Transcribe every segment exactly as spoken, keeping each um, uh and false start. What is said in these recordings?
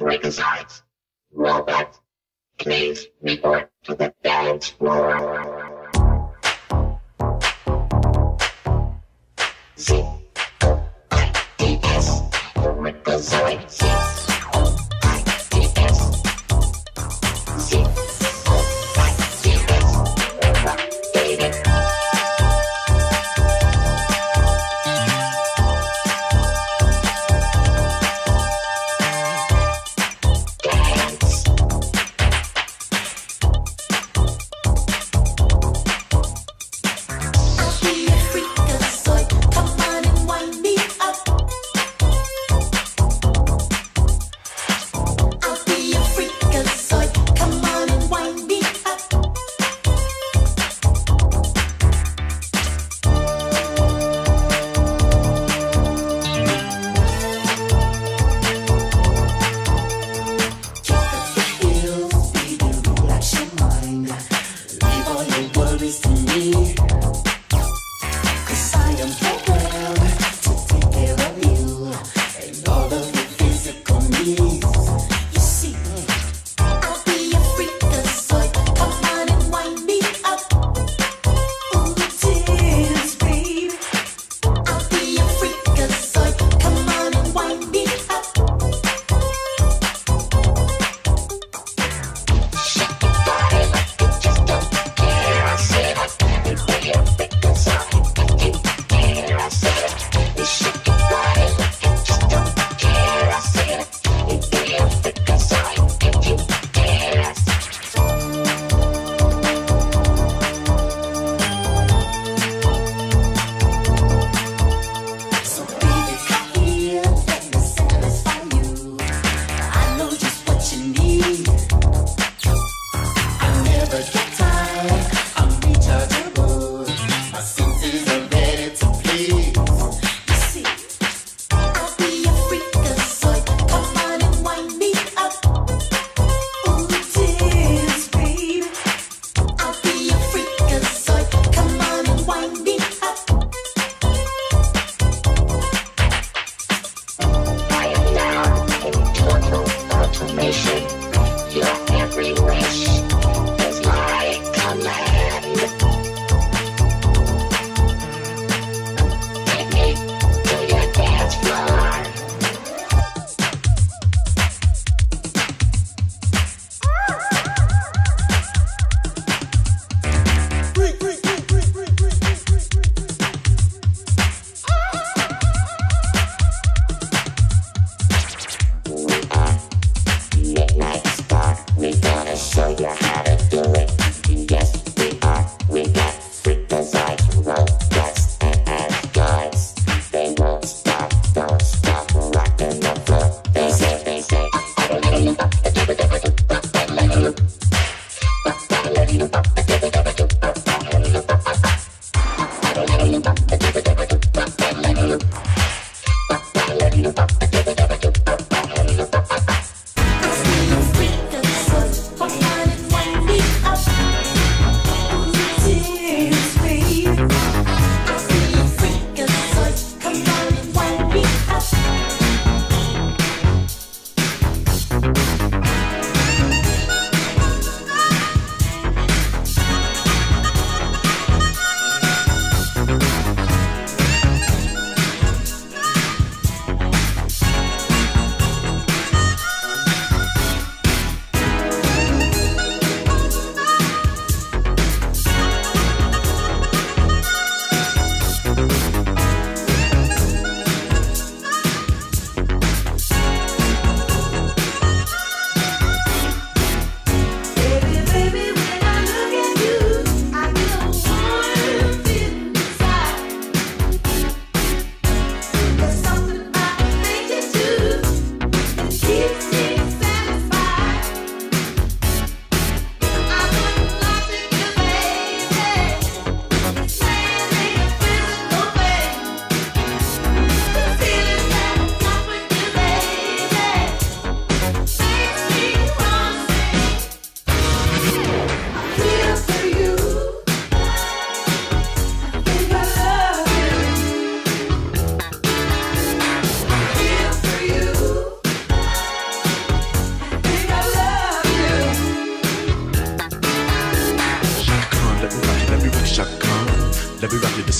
reconciles. Robot, please report to the balance floor. Z O I D S, the Rickozoid. Z O I D S, Z O I D S, erupted.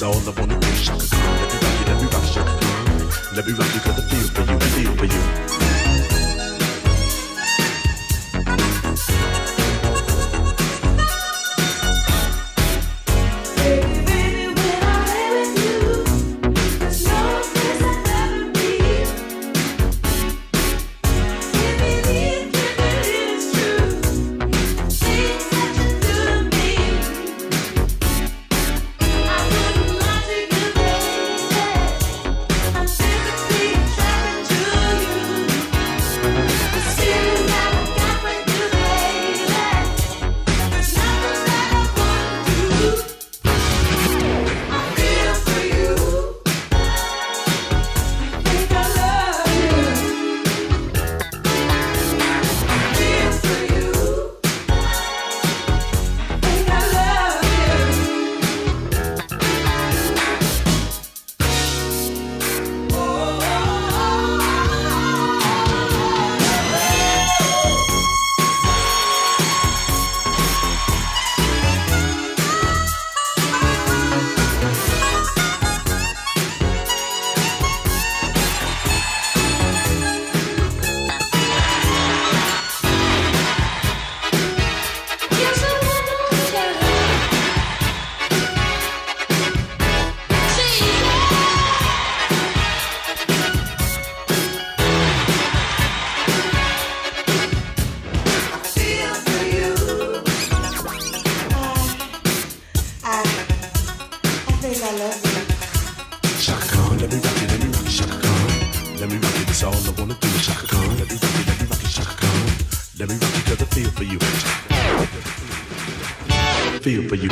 It's all up on the beach, shaka Khan. Let me rock you, let me rock you, shaka Khan. Let me rock you, 'cause I feel for you, I feel for you.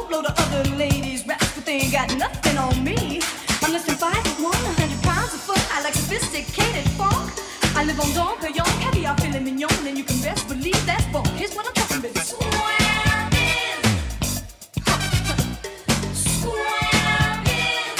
whole load of other ladies raps, but they ain't got nothing on me. I'm less than five foot one, a hundred pounds a foot. I like sophisticated funk. I live on Dom Perignon, caviar, filet mignon, and you can best believe that's funk. Here's what I'm talking about. Swampin', huh. Swampin'.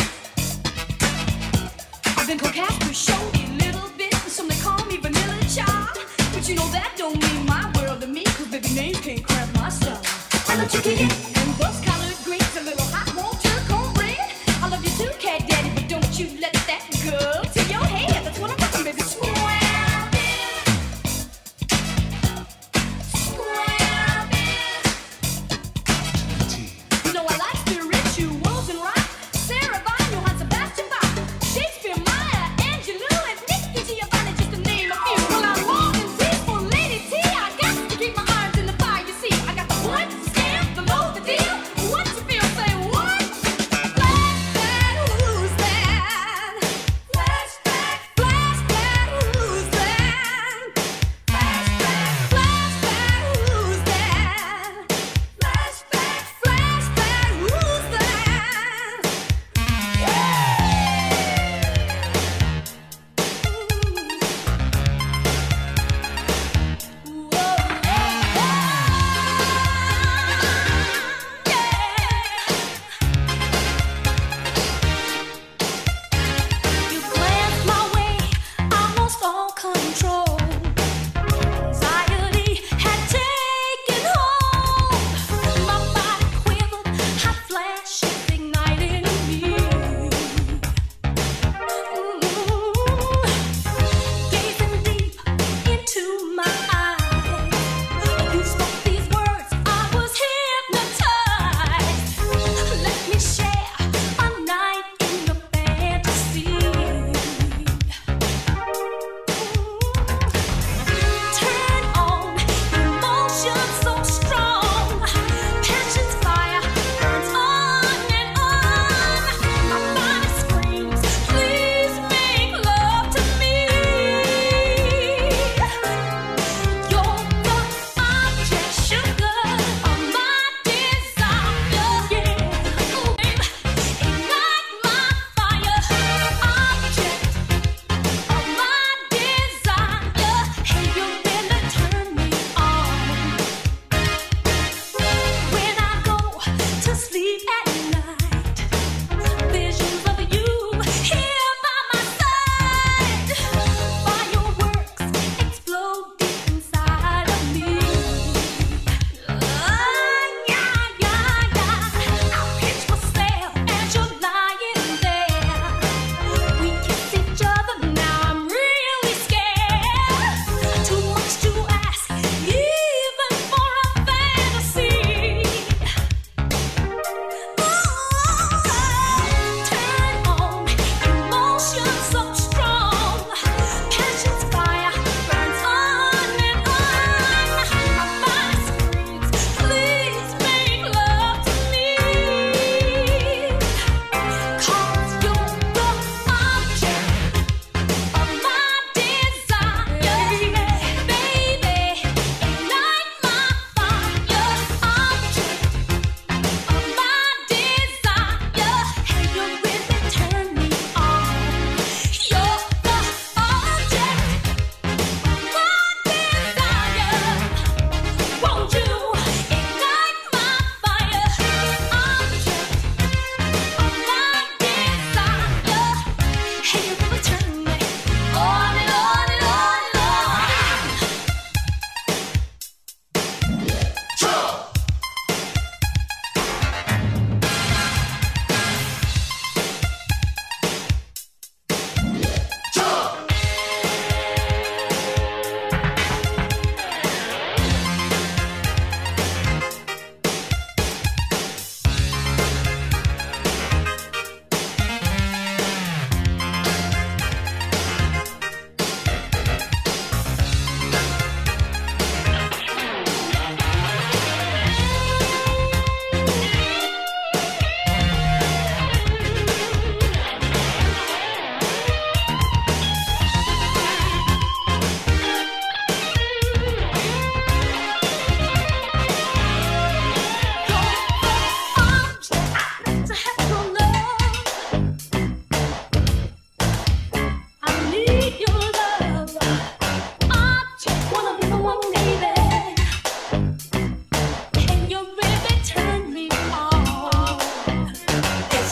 I've been cocaine for show a little bit, and some they call me vanilla child. But you know that don't mean my world to me, 'cause baby names can't grab my style. I love you, Kiki, and bus collard greens, a little hot water, cornbread. I love you too, cat daddy, but don't you let that girl to your head. That's what I'm talking about. Swampin', swampin'.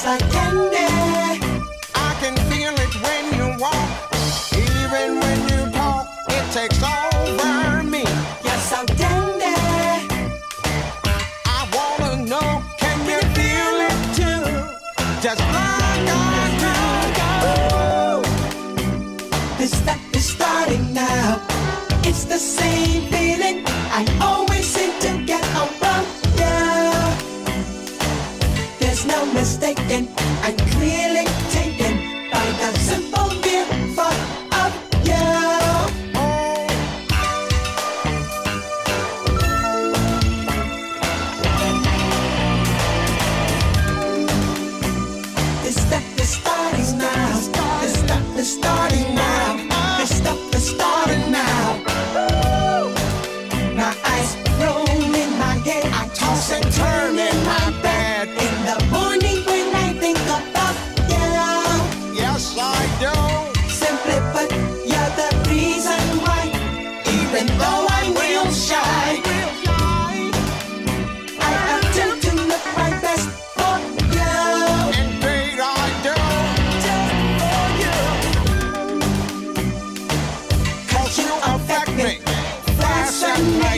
like candy. I can feel it when you walk, even when you talk. It takes over me. You're so dandy. I wanna know, can you feel it too? Just like I do. This step is starting now. It's the same feeling I always seem to get around you. There's no mistaking, I'm clearly taken by the simple beautiful of you. This step is starting now. This step is starting now. This step is starting now. My eyes roll in my head, I toss and turn in my bed. In the morning when I think about you, yes I do. Simply put, you're the reason why, even though I'm real shy, I attempt to look my best for you. Indeed I do, just for you. Cause you affect me, fascinate.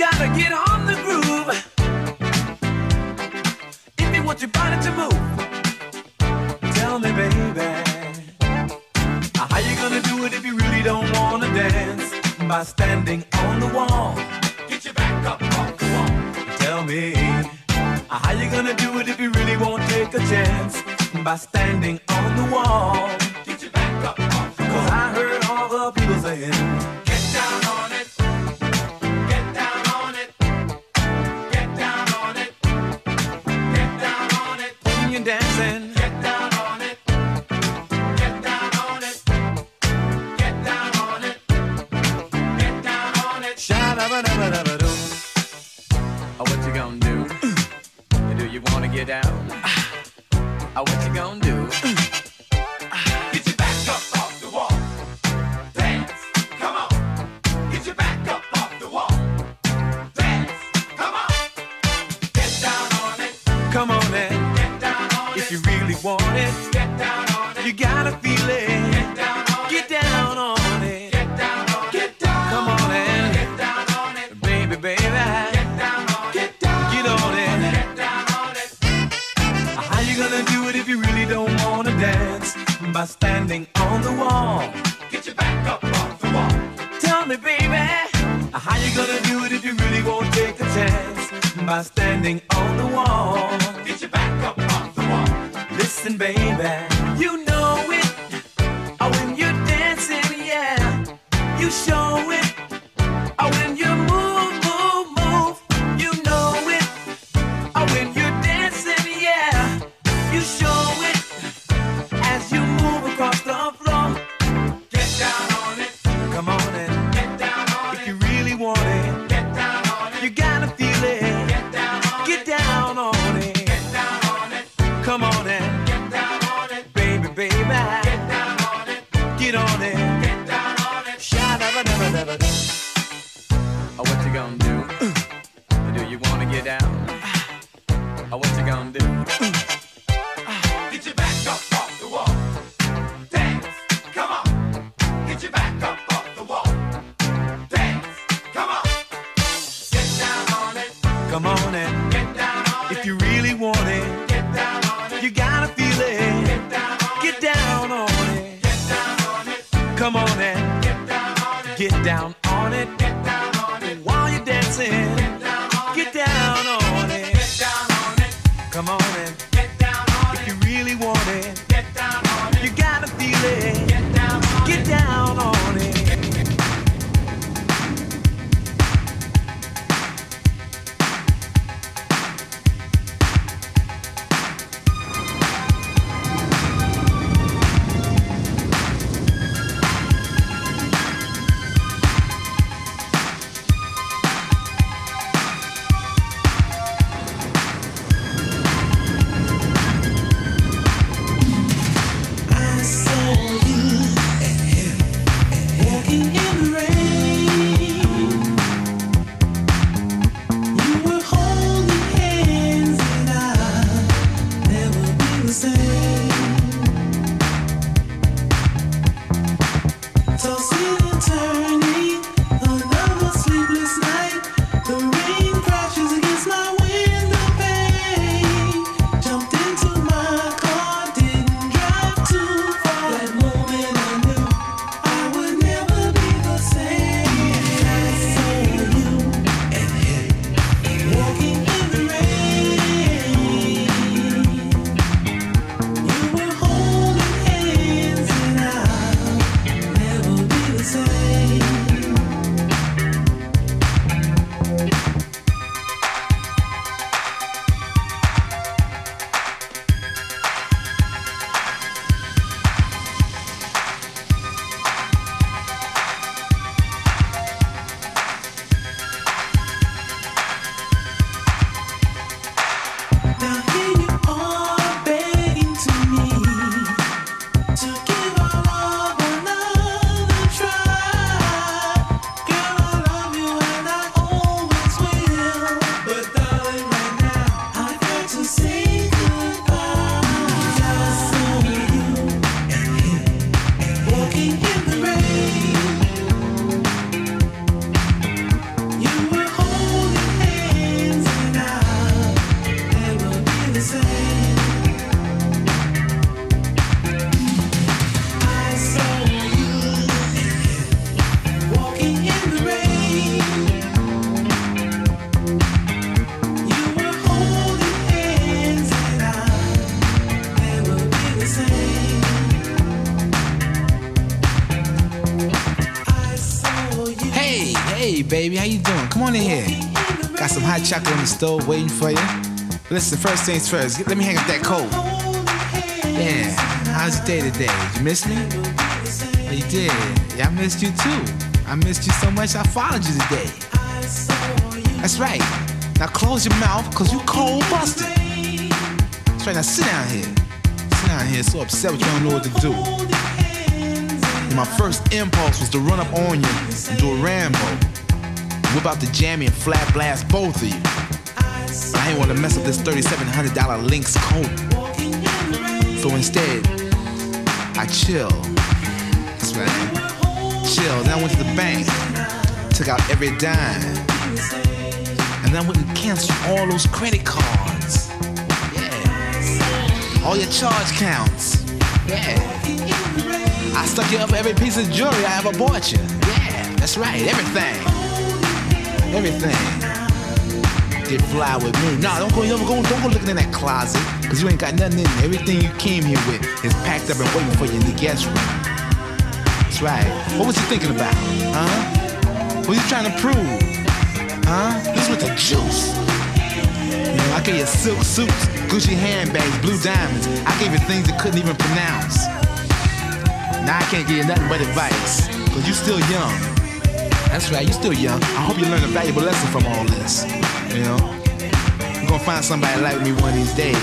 gotta get on the groove if you want your body to move. Tell me, baby, how you gonna do it if you really don't wanna dance? By standing on the wall, get your back up off the wall. Tell me, how you gonna do it if you really won't take a chance? By standing on the wall, get your back up off the wall. 'Cause I heard all the people saying, dancing, get down on it, get down on it, get down on it, get down on it. Sha-da-ba-da-ba-da-ba-do. Oh, what you gonna do? Mm. Do you wanna get down? Ah. Oh, what you gonna do? Mm. Ah. Get your back up off the wall, dance, come on. Get your back up off the wall, dance, come on. Get down on it, come on then. If you really want it, get down on it. You gotta feel it. Get down on it. Get down on it. Get down on it. Get down. Come on in. Get down on it. Baby, baby. Get down on it. Get down. Get on it. Get down on it. How you gonna do it if you really don't wanna dance? By standing on the wall. Get your back up off the wall. Tell me, baby, how you gonna do it if you really won't take a chance? By standing on the wall. Get your back up off the wall. Listen, baby, you know it. Oh, when you're dancing, yeah, you show it. Oh, when you move, move, move, you know it. Oh, when you're dancing, yeah, you show it. As you move across the floor, get down on it. Come on in. Get down on it. If you really want it, get down on it. You gotta feel it. Get down on it. Get down on it. Get down on it. Come on in. Baby, get down on it, get on it, get down on it. Sha-da-ba-da-ba-da-ba. Oh, what you gonna do? Mm. Do you wanna get down? Oh, what you gonna do? Mm. Get your back up off the wall, dance, come on. Get your back up off the wall, dance, come on. Get down on it, come on in. Get down on it, if you really want it. Get down on it, you gotta feel it. Get down. Get down on it. Get down on it. Come on in. Get down on it. Get down on it. Get down on it. While you're dancing. Get down on it. Get down on it. Get down on it. Come on in. Get down on it. If you really want it. Get down on it. You gotta feel it. Get down on it. Get down on it. Hey, baby, how you doing? Come on in here. Got some hot chocolate in the stove waiting for you. Listen, first things first, let me hang up that coat. Yeah, how's your day today? Did you miss me? Oh, you did. Yeah, I missed you too. I missed you so much, I followed you today. That's right. Now close your mouth, because you cold busted. That's right, now sit down here. Sit down here, so upset with you don't know what to do. My first impulse was to run up on you and do a Rambo. Whip out the jammy and flat blast both of you. But I ain't want to mess up this thirty-seven hundred dollar Lynx coat. So instead, I chill. That's right. Chill. Then I went to the bank. Took out every dime. And then I went and canceled all those credit cards. Yeah. All your charge counts. Yeah. I stuck you up for every piece of jewelry I ever bought you. Yeah, that's right, everything. Everything. Did fly with me. Nah, don't go, don't go looking in that closet, because you ain't got nothing in there. Everything you came here with is packed up and waiting for you in the guest room. That's right. What was you thinking about? Huh? What you trying to prove? Huh? This with the juice. You know, I gave you silk suits, Gucci handbags, blue diamonds. I gave you things you couldn't even pronounce. Now I can't give you nothing but advice, because you still young. That's right, you still young. I hope you learn a valuable lesson from all this. You know? You're gonna find somebody like me one of these days.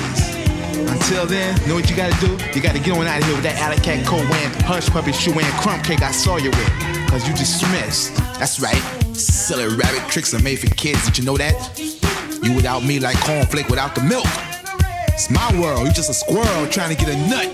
Until then, know what you gotta do? You gotta get on out of here with that alley cat coat wearing, hush puppy shoe wearing, crumb cake I saw you with. Because you dismissed. That's right. Silly rabbit tricks are made for kids, did you know that? You without me like cornflake without the milk. It's my world, you just a squirrel trying to get a nut.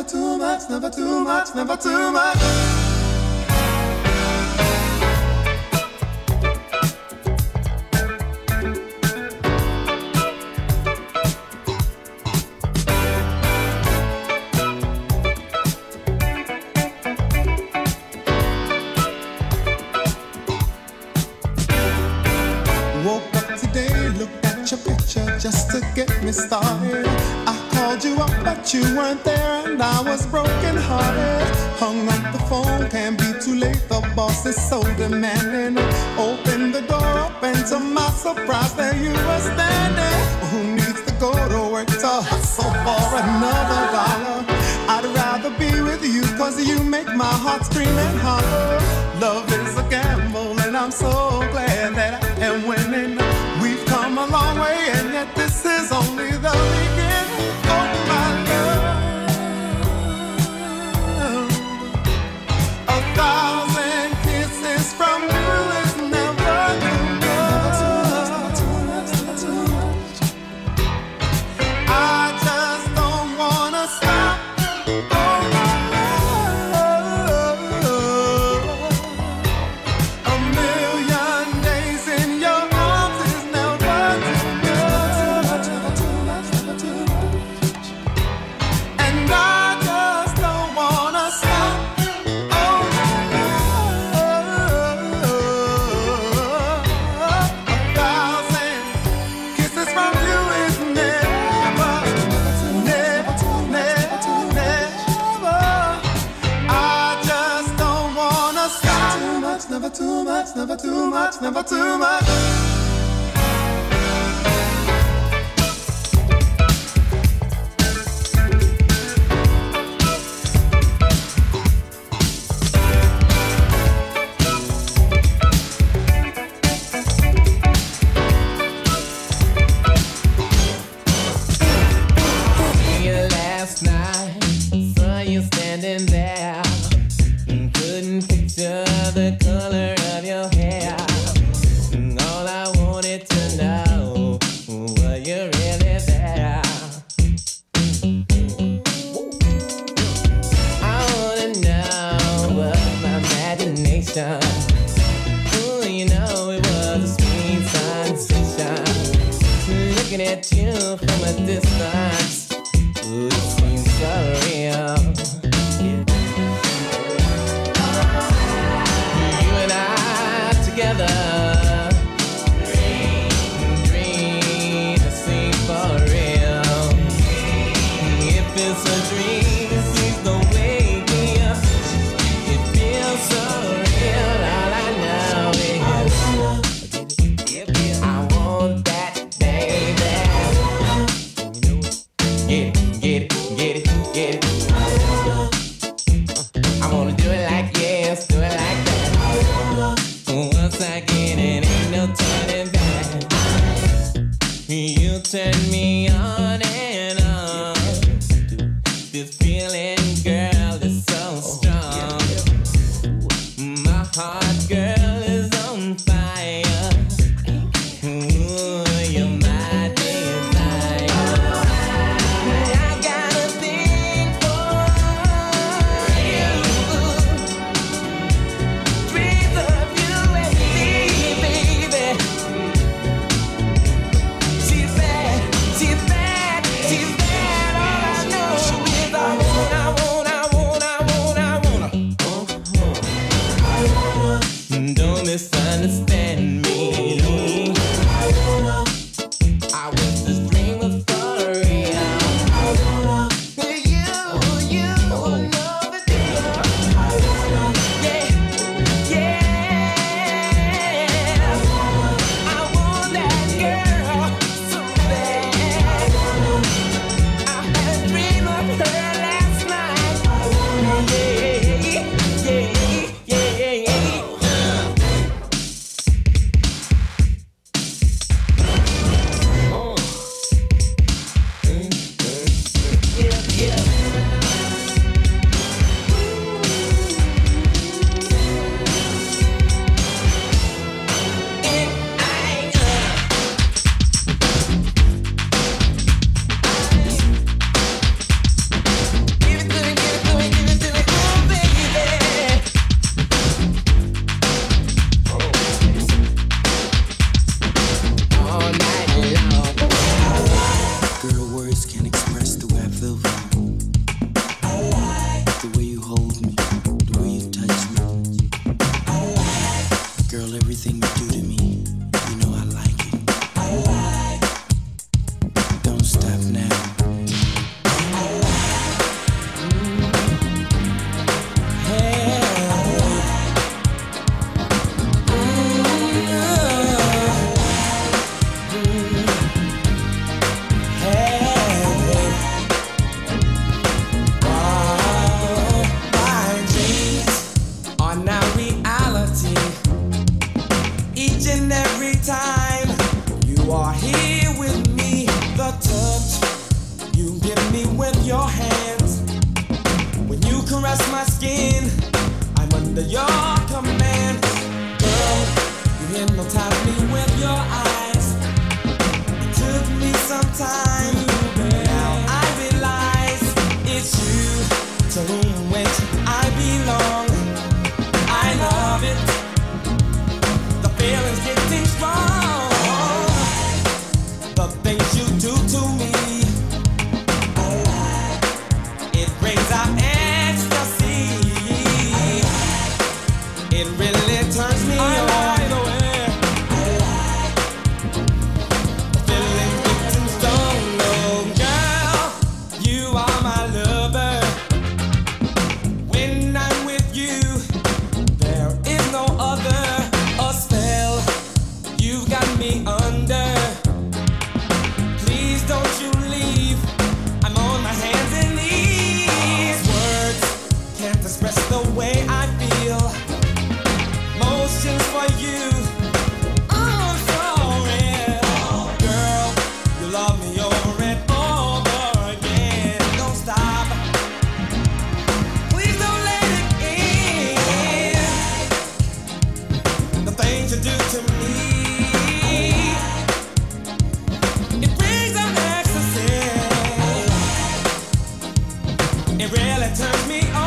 I just don't wanna Too much, never too much, never too much. She's bad, she's bad, all I know is I want, I want, I want. saloon where I belong. I love it. The feeling's getting strong. The things you do to me, it brings out ecstasy. It really turns me on. Express the way I feel, motions for you, oh so real. Girl, you love me over and over again. Don't stop, please don't let it in. The things you do to me, it brings out ecstasy. It really turns me on.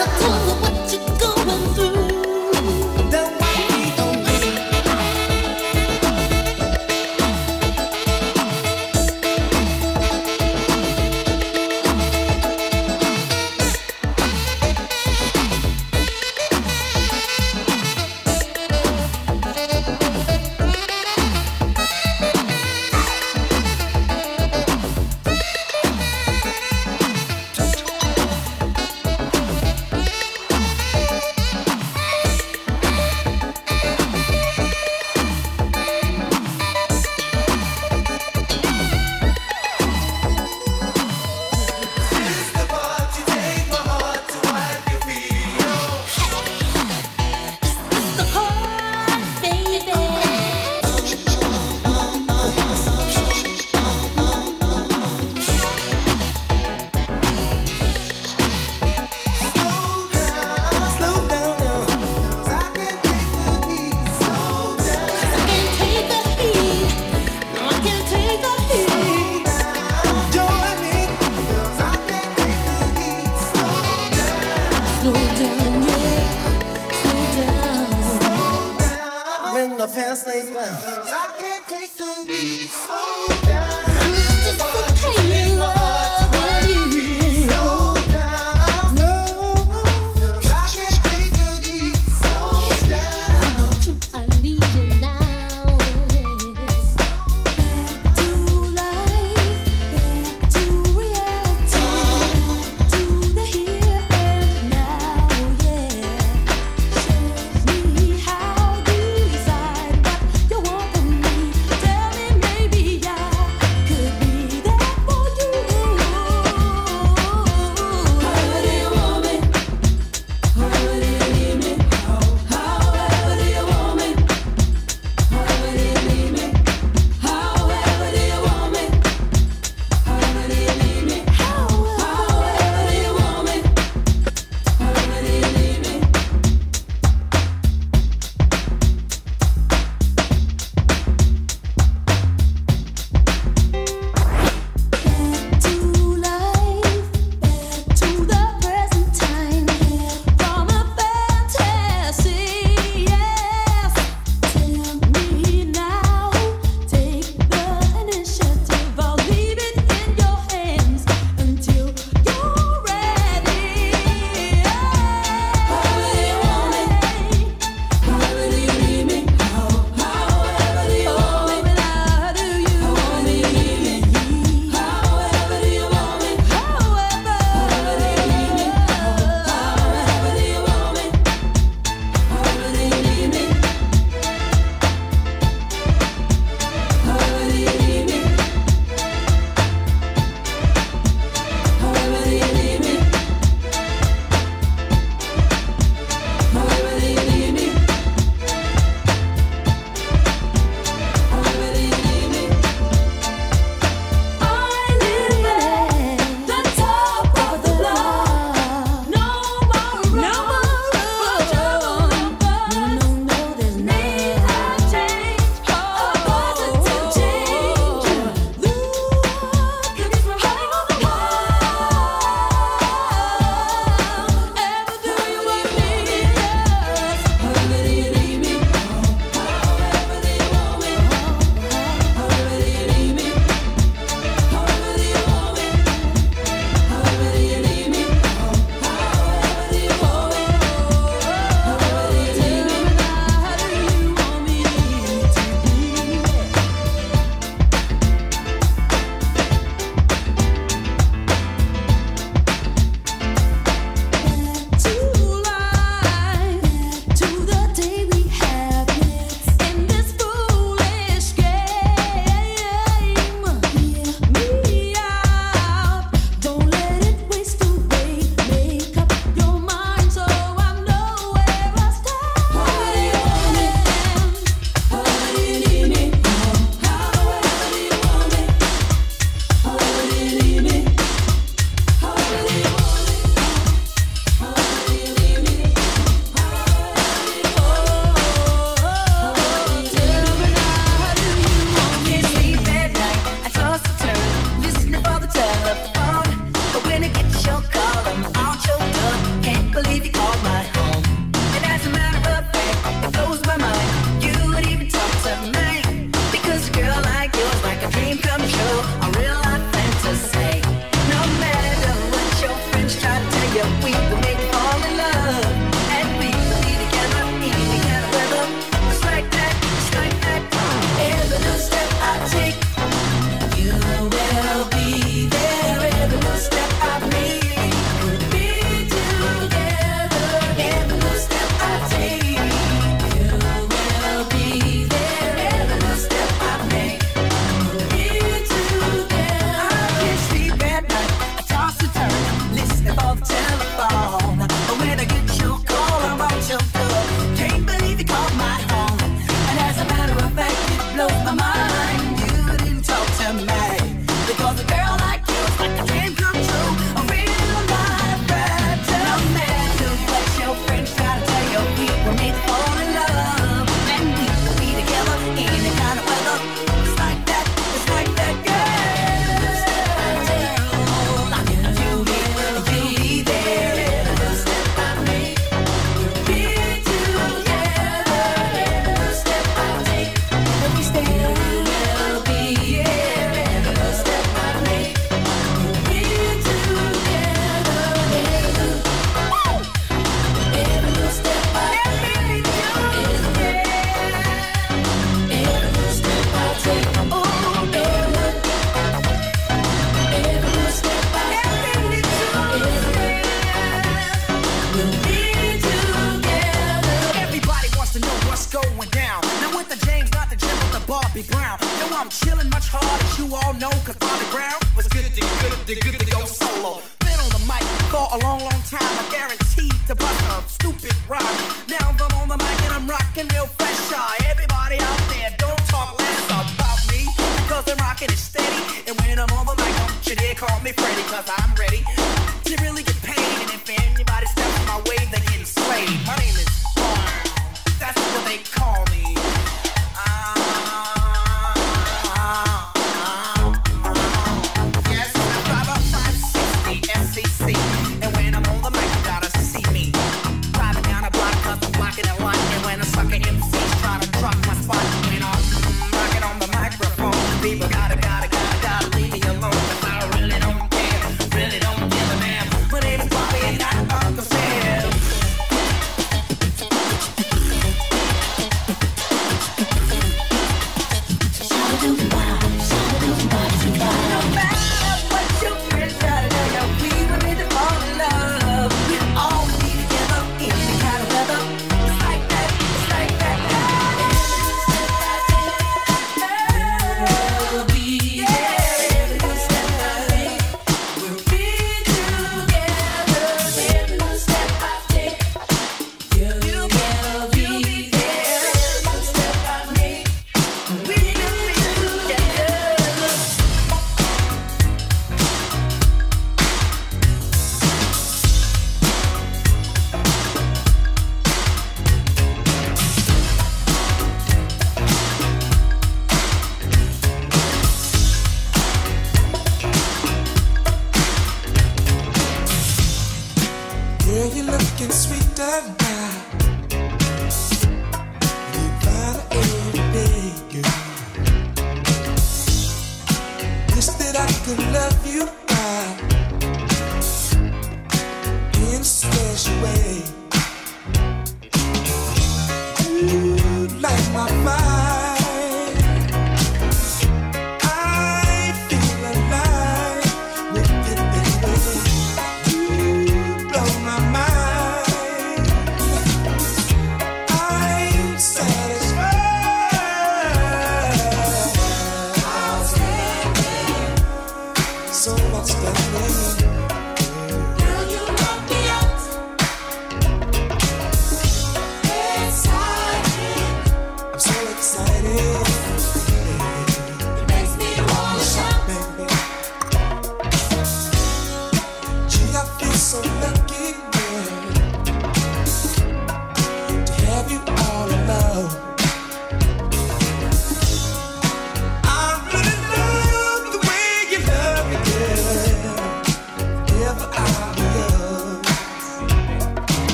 Yeah. We'll be together. Everybody wants to know what's going down. Now with the James, not the gym, with the Bobby Brown. Yo, I'm chilling much harder, as you all know, cause Bobby Brown was good to, good to, good to go solo. Been on the mic for a long, long time. I guaranteed to bust a stupid rhyme. Now I'm on the mic and I'm rocking real fresh shy. Everybody out there, don't talk less about me, cause I'm rocking it steady. And when I'm on the mic, don't you dare call me Freddy, cause I'm ready to really get paid. And if anybody steps in my way, they're getting slayed. My name is Barn, that's what they call me.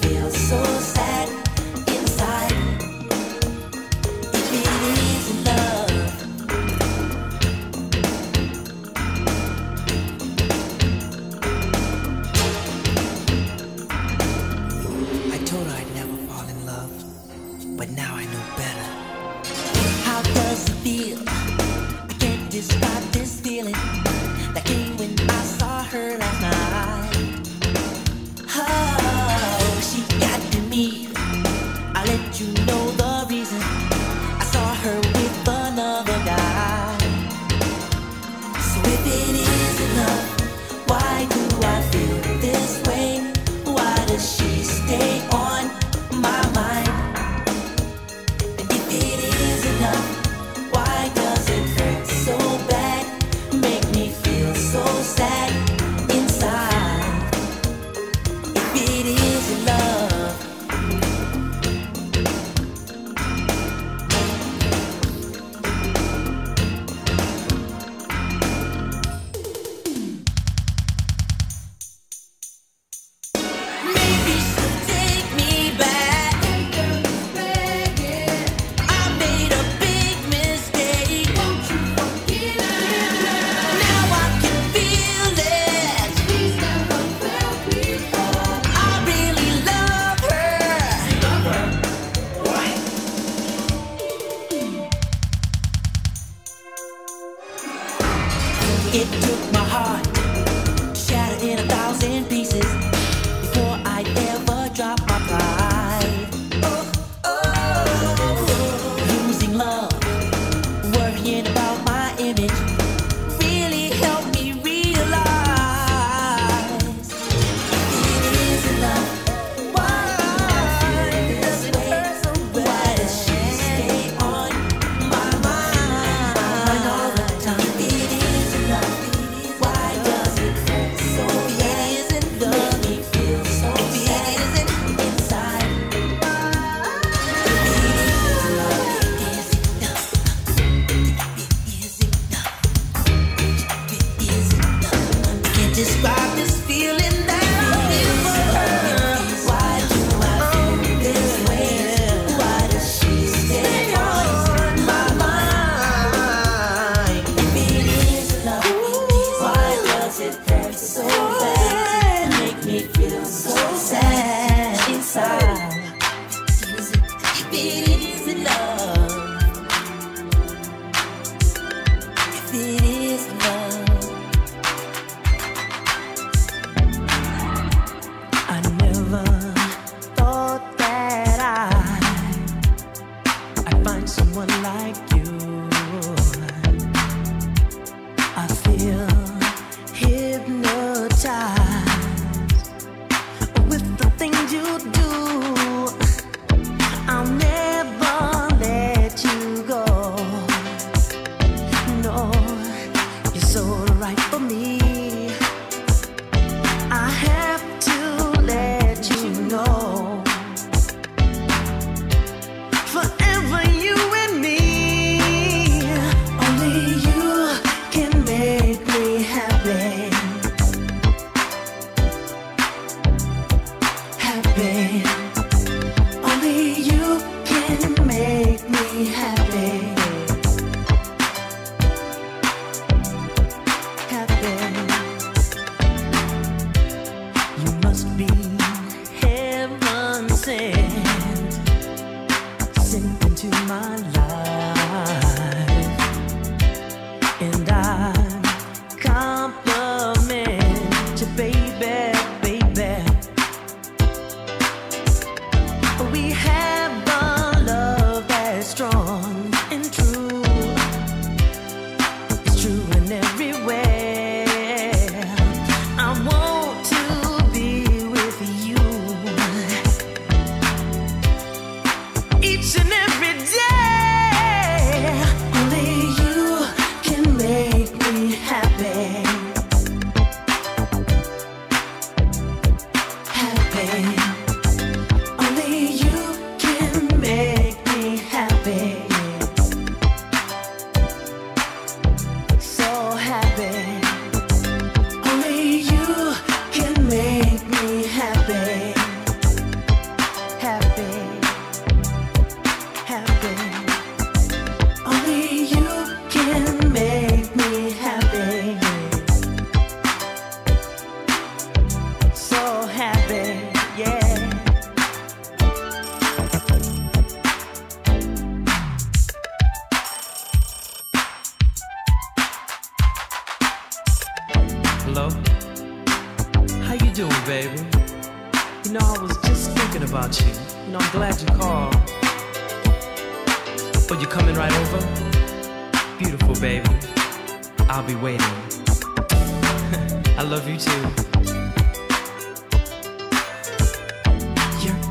Feel so sad inside. but now I know better. How does it feel? I can't describe this feeling that came when I saw her last night. Oh, she got to me. I'll let you know the reason. I saw her with another guy. So if it isn't love, why do I feel this way? Why does she stay on my mind? It took my heart to shatter in a thousand pieces before I ever dropped my pride. Oh, oh, oh, oh. Losing love, worrying about my image really helped me realize it isn't love. Why does it hurt so bad? Why does she stay on my mind? My mind all the time. It isn't love. Describe this feeling that I feel for her. Why do I feel this way? Why does she stay on my mind? If it is love, why does it hurt so bad? Make me feel so sad inside. If it is love, if it is love. Someone like you, I feel hypnotized with the things you do. I'll never let you go. No, you're so right for me. I have to let you know forever you. Only you can make me happy. Happy. You must be heaven sent, sent into my life, and I compliment you, baby. We have a love that's strong and true. It's true in every way. I want to be with you each and every day. Only you can make me happy. Happy. doing, baby? You know, I was just thinking about you. You know, I'm glad you called. But you're coming right over? Beautiful, baby. I'll be waiting. I love you, too. Yeah!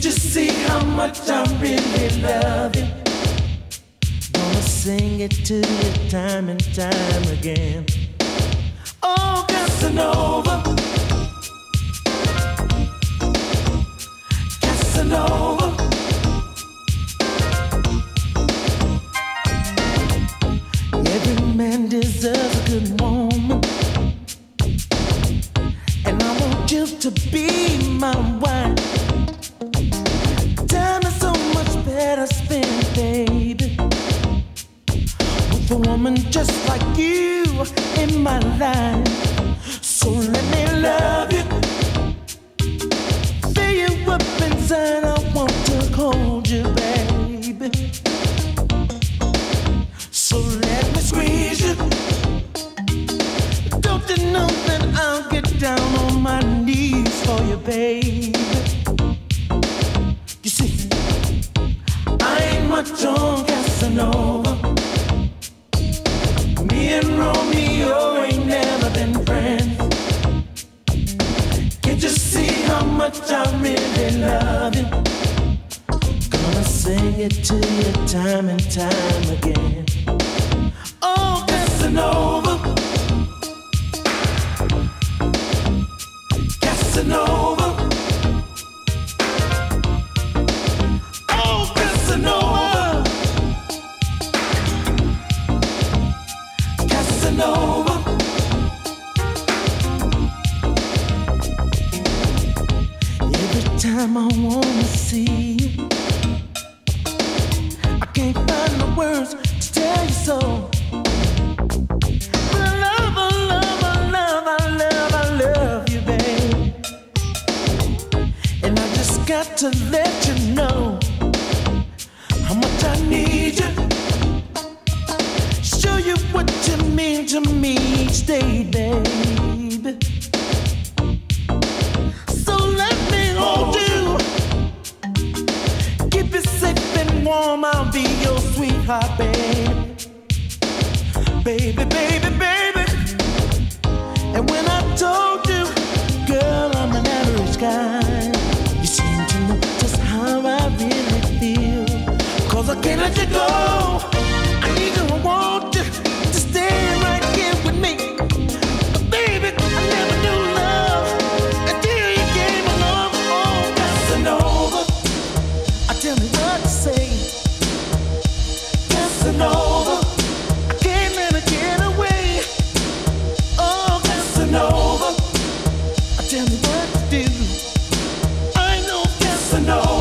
Can't you see how much I really love you? Gonna sing it to you time and time again. Oh, Casanova, Casanova, every man deserves a good woman, and I want you to be my wife. Time is so much better spent, baby, with a woman just like you in my life. So let me love you, fill you up inside. I want to hold you, baby. So let me squeeze you. Don't you know that I'll get down on my knees for you, baby? You see, I ain't much on Casanova. Me and Romeo ain't never been friends. Can't you see how much I really love you? Gonna sing it to you time and time again. Oh, Casanova, Casanova. Time I wanna see you, I can't find the words to tell you so. I love, I love, I love, I love, I love you, babe. And I just got to let you know how much I need you. Show you what you mean to me each day, babe. Warm, I'll be your sweetheart, baby, baby, baby, baby. And when I told you, girl, I'm an average guy, you seem to know just how I really feel. 'Cause I can't let you go. I need you, I want you to stay right here with me. But baby, I never knew love until you gave me love. Oh, Casanova, I tell me what to say. Casanova, I can't let her get away. Oh, Casanova, I tell me what to do. I know Casanova.